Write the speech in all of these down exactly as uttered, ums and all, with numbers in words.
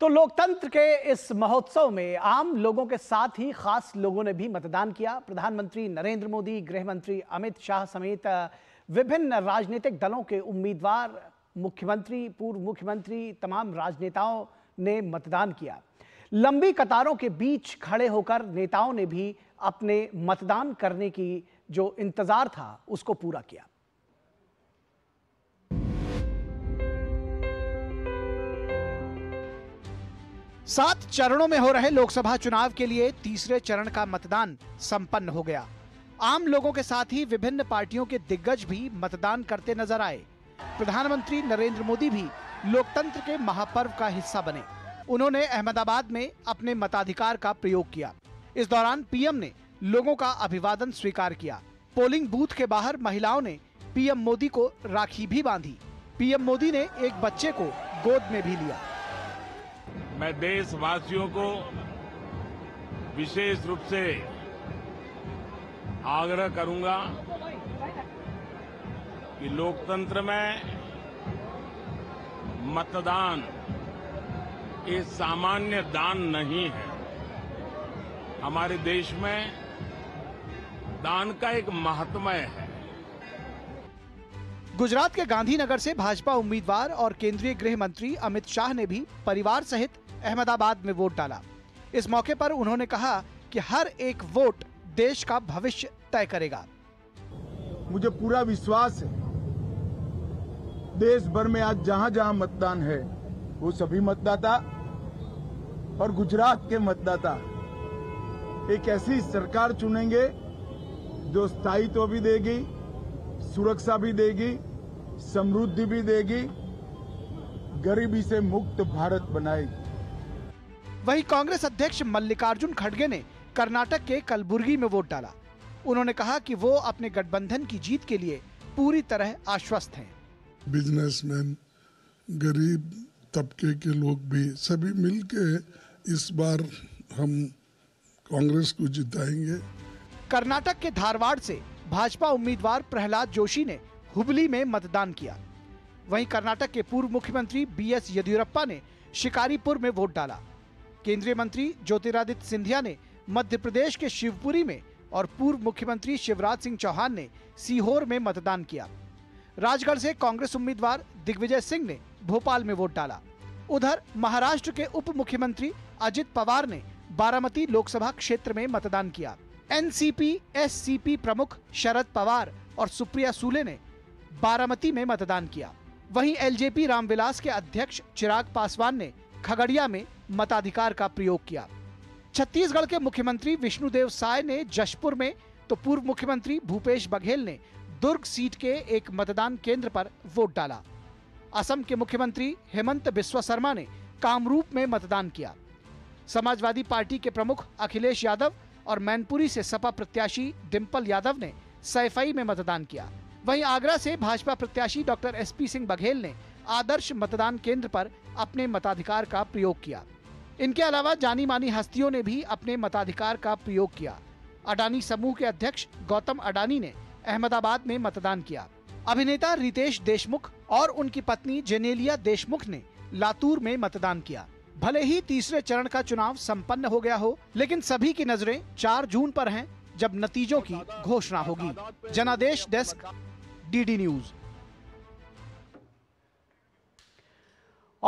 तो लोकतंत्र के इस महोत्सव में आम लोगों के साथ ही खास लोगों ने भी मतदान किया। प्रधानमंत्री नरेंद्र मोदी, गृह मंत्री अमित शाह समेत विभिन्न राजनीतिक दलों के उम्मीदवार, मुख्यमंत्री, पूर्व मुख्यमंत्री, तमाम राजनेताओं ने मतदान किया। लंबी कतारों के बीच खड़े होकर नेताओं ने भी अपने मतदान करने की जो इंतजार था उसको पूरा किया। सात चरणों में हो रहे लोकसभा चुनाव के लिए तीसरे चरण का मतदान संपन्न हो गया। आम लोगों के साथ ही विभिन्न पार्टियों के दिग्गज भी मतदान करते नजर आए। प्रधानमंत्री नरेंद्र मोदी भी लोकतंत्र के महापर्व का हिस्सा बने। उन्होंने अहमदाबाद में अपने मताधिकार का प्रयोग किया। इस दौरान पीएम ने लोगों का अभिवादन स्वीकार किया। पोलिंग बूथ के बाहर महिलाओं ने पीएम मोदी को राखी भी बांधी। पीएम मोदी ने एक बच्चे को गोद में भी लिया। मैं देशवासियों को विशेष रूप से आग्रह करूंगा कि लोकतंत्र में मतदान ये सामान्य दान नहीं है। हमारे देश में दान का एक महात्मा है। गुजरात के गांधीनगर से भाजपा उम्मीदवार और केंद्रीय गृह मंत्री अमित शाह ने भी परिवार सहित अहमदाबाद में वोट डाला। इस मौके पर उन्होंने कहा कि हर एक वोट देश का भविष्य तय करेगा। मुझे पूरा विश्वास है, देश भर में आज जहां जहां मतदान है वो सभी मतदाता और गुजरात के मतदाता एक ऐसी सरकार चुनेंगे जो स्थायित्व भी देगी, सुरक्षा भी देगी, समृद्धि भी देगी, गरीबी से मुक्त भारत बनाएगी। वहीं कांग्रेस अध्यक्ष मल्लिकार्जुन खड़गे ने कर्नाटक के कलबुर्गी में वोट डाला। उन्होंने कहा कि वो अपने गठबंधन की जीत के लिए पूरी तरह आश्वस्त हैं। बिजनेसमैन, गरीब तबके के लोग भी सभी मिलके इस बार हम कांग्रेस को जिताएंगे। कर्नाटक के धारवाड़ से भाजपा उम्मीदवार प्रहलाद जोशी ने हुबली में मतदान किया। वहीं कर्नाटक के पूर्व मुख्यमंत्री बी एस येदियुरप्पा ने शिकारीपुर में वोट डाला। केंद्रीय मंत्री ज्योतिरादित्य सिंधिया ने मध्य प्रदेश के शिवपुरी में और पूर्व मुख्यमंत्री शिवराज सिंह चौहान ने सीहोर में मतदान किया। राजगढ़ से कांग्रेस उम्मीदवार दिग्विजय सिंह ने भोपाल में वोट डाला। उधर महाराष्ट्र के उप मुख्यमंत्री अजित पवार ने बारामती लोकसभा क्षेत्र में मतदान किया। एनसीपी एससीपी प्रमुख शरद पवार और सुप्रिया सूले ने बारामती में मतदान किया। वहीं एलजेपी रामविलास के अध्यक्ष चिराग पासवान ने खगड़िया में मताधिकार का प्रयोग किया। छत्तीसगढ़ के मुख्यमंत्री विष्णुदेव साय ने जशपुर में, तो पूर्व मुख्यमंत्री भूपेश बघेल ने दुर्ग सीट के एक मतदान केंद्र पर वोट डाला। असम के मुख्यमंत्री हेमंत बिस्वा शर्मा ने कामरूप में मतदान किया। समाजवादी पार्टी के प्रमुख अखिलेश यादव और मैनपुरी से सपा प्रत्याशी डिम्पल यादव ने सैफई में मतदान किया। वहीं आगरा से भाजपा प्रत्याशी doctor S P Singh Baghel ने आदर्श मतदान केंद्र पर अपने मताधिकार का प्रयोग किया। इनके अलावा जानी मानी हस्तियों ने भी अपने मताधिकार का प्रयोग किया। अडानी समूह के अध्यक्ष गौतम अडानी ने अहमदाबाद में मतदान किया। अभिनेता रितेश देशमुख और उनकी पत्नी जेनेलिया देशमुख ने लातूर में मतदान किया। भले ही तीसरे चरण का चुनाव संपन्न हो गया हो, लेकिन सभी की नजरें चार जून पर हैं, जब नतीजों की घोषणा होगी। जनादेश डेस्क, डीडी न्यूज।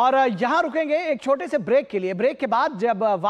और यहां रुकेंगे एक छोटे से ब्रेक के लिए। ब्रेक के बाद जब